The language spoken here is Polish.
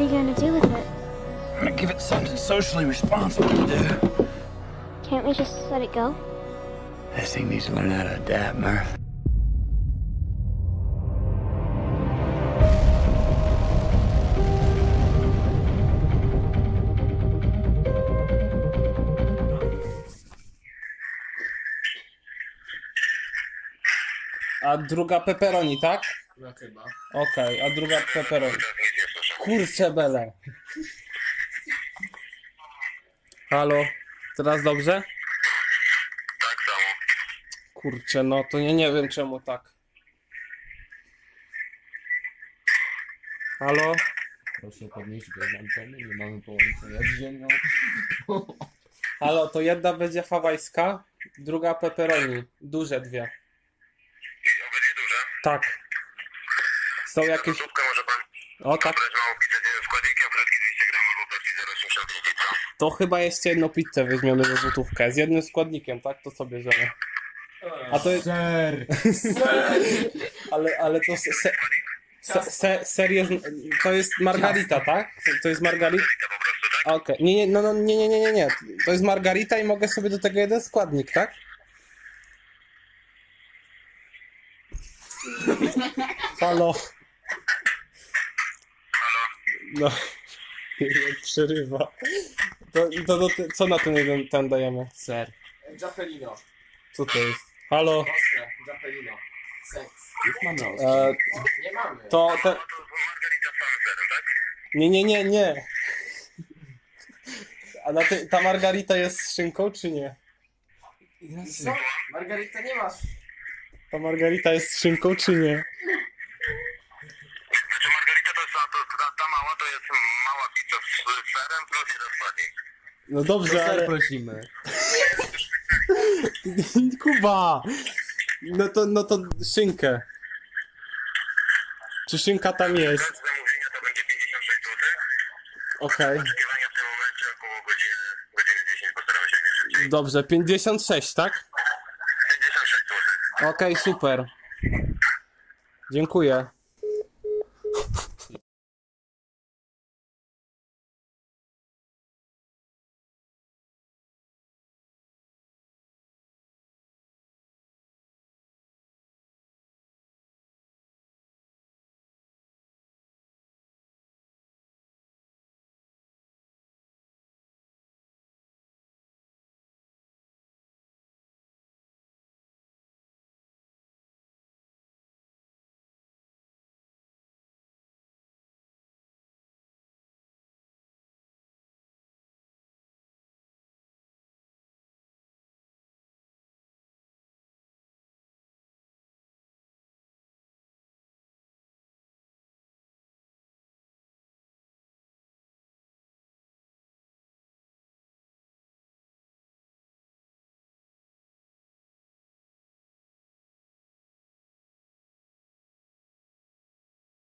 what are you going to do with it? I'm going to give it something socially responsible to do. Can't we just let it go? This thing needs to learn how to adapt, Murph. A druga pepperoni, tak? No chyba. Okej, a druga pepperoni. Kurczę bele. Halo, teraz dobrze? Tak samo. Kurczę, no to nie wiem czemu tak. Halo? Proszę podnieść do anteny, nie mamy połączenia z ziemią. Halo, to jedna będzie hawajska, druga pepperoni. Duże dwie. Tak. Są jakieś... Zupkę może pan... O tak. To chyba jeszcze jedną pizzę weźmiemy za złotówkę. Z jednym składnikiem, tak? To sobie bierzemy. A to jest... Ser! Ser! Ale to... Ser jest... To jest margarita, tak? To jest margarita? Okej. Nie. To jest margarita i mogę sobie do tego jeden składnik, tak? Halo. Halo. No. Przerywa. To co na ten jeden tam dajemy? Ser. Giappellino. Co to jest? Halo. Ostre. Giappellino. Seks. Nie mamy. To margarita z samym serem, tak? Nie. A ta margarita jest z szynką, czy nie? Co? Margarita nie masz. Ta margarita jest z szynką, czy nie? Znaczy margarita to jest ta mała, to jest mała pizza z serem plus jeden składnik. No dobrze, ale... prosimy. Kuba! No to szynkę. Czy szynka tam jest? Koszt zamówienia to będzie 56 zł. Okej. Oczekiwania w tym momencie około godziny 10, postaramy się jak najszybciej. Dobrze, 56, tak? Okej, super. Dziękuję.